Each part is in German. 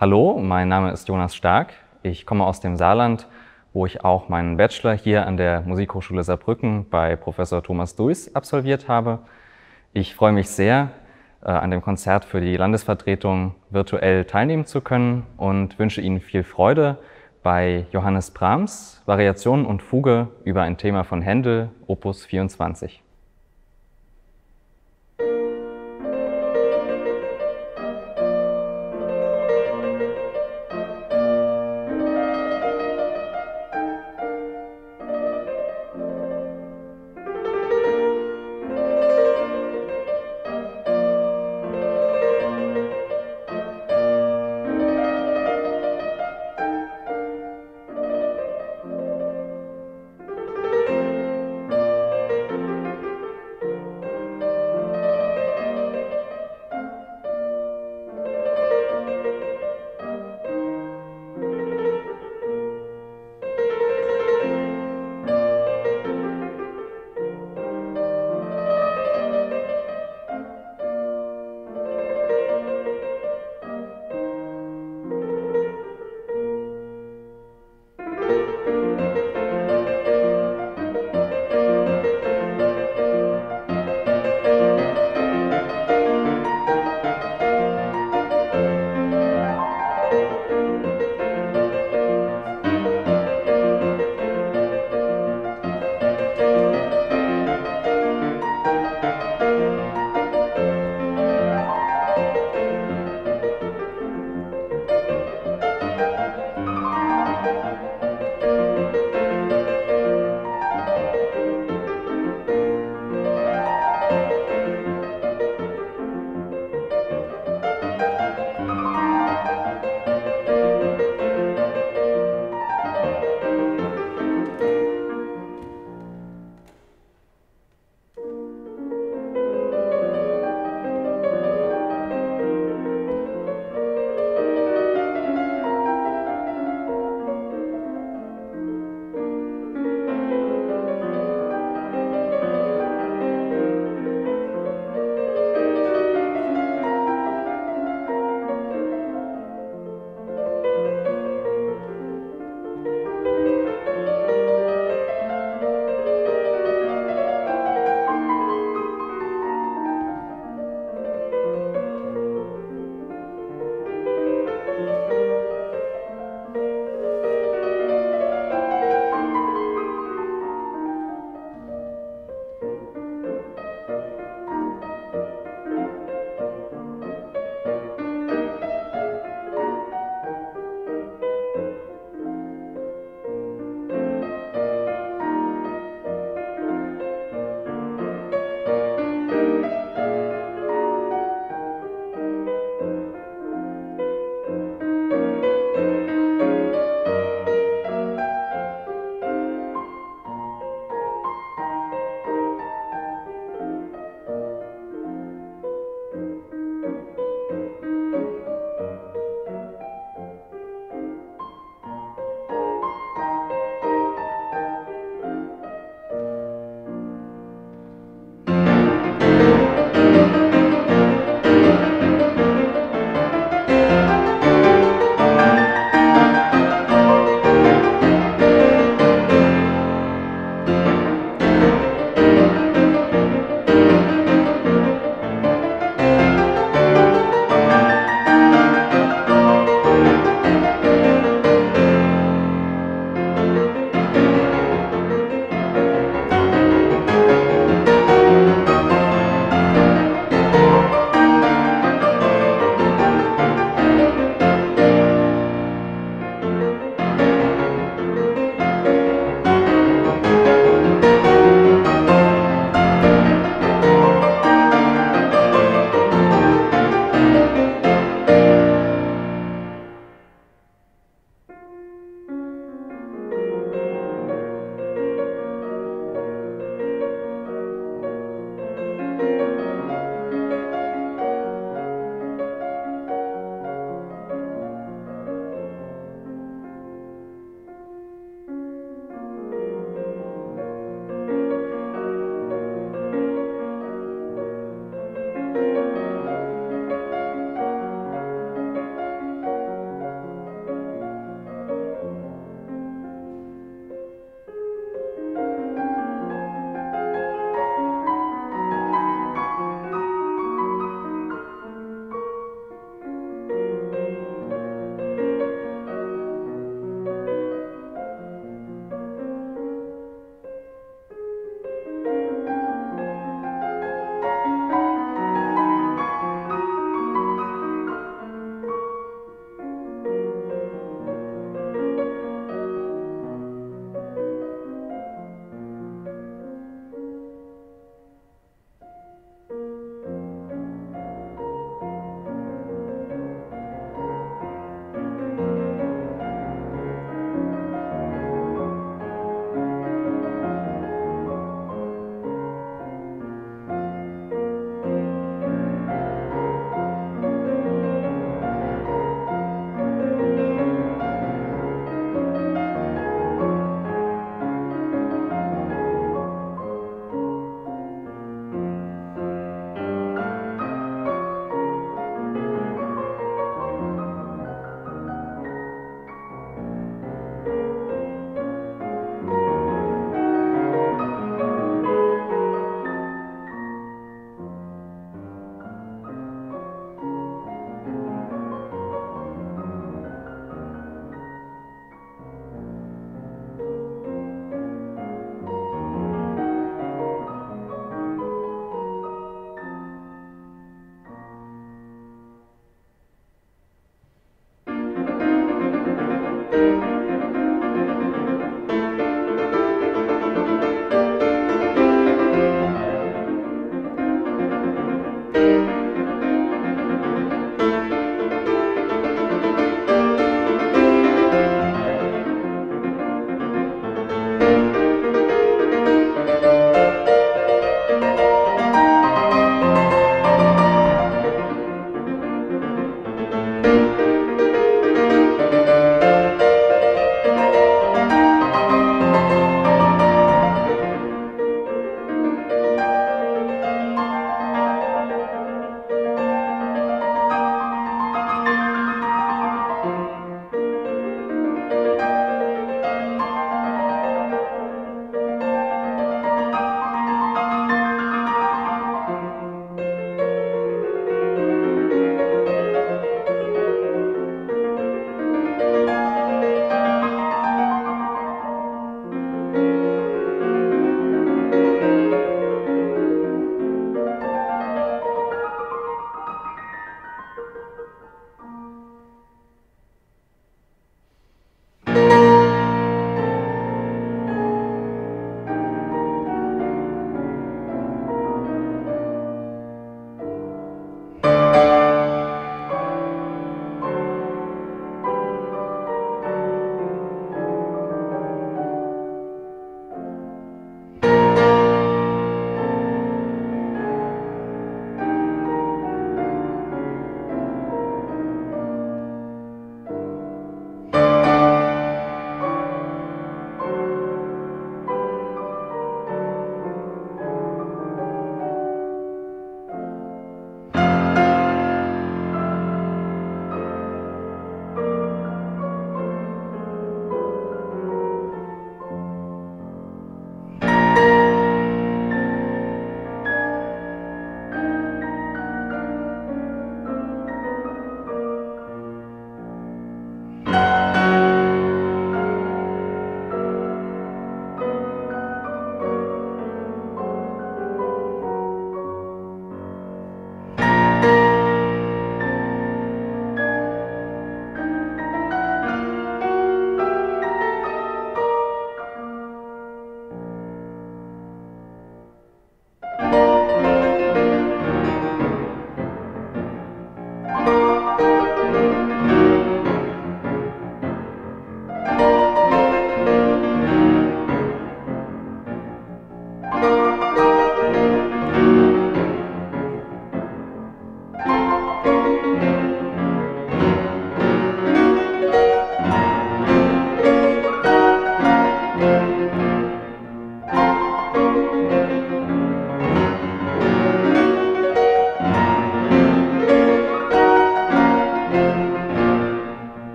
Hallo, mein Name ist Jonas Stark. Ich komme aus dem Saarland, wo ich auch meinen Bachelor hier an der Musikhochschule Saarbrücken bei Professor Thomas Duis absolviert habe. Ich freue mich sehr, an dem Konzert für die Landesvertretung virtuell teilnehmen zu können und wünsche Ihnen viel Freude bei Johannes Brahms, Variationen und Fuge über ein Thema von Händel, Opus 24.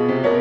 Musik.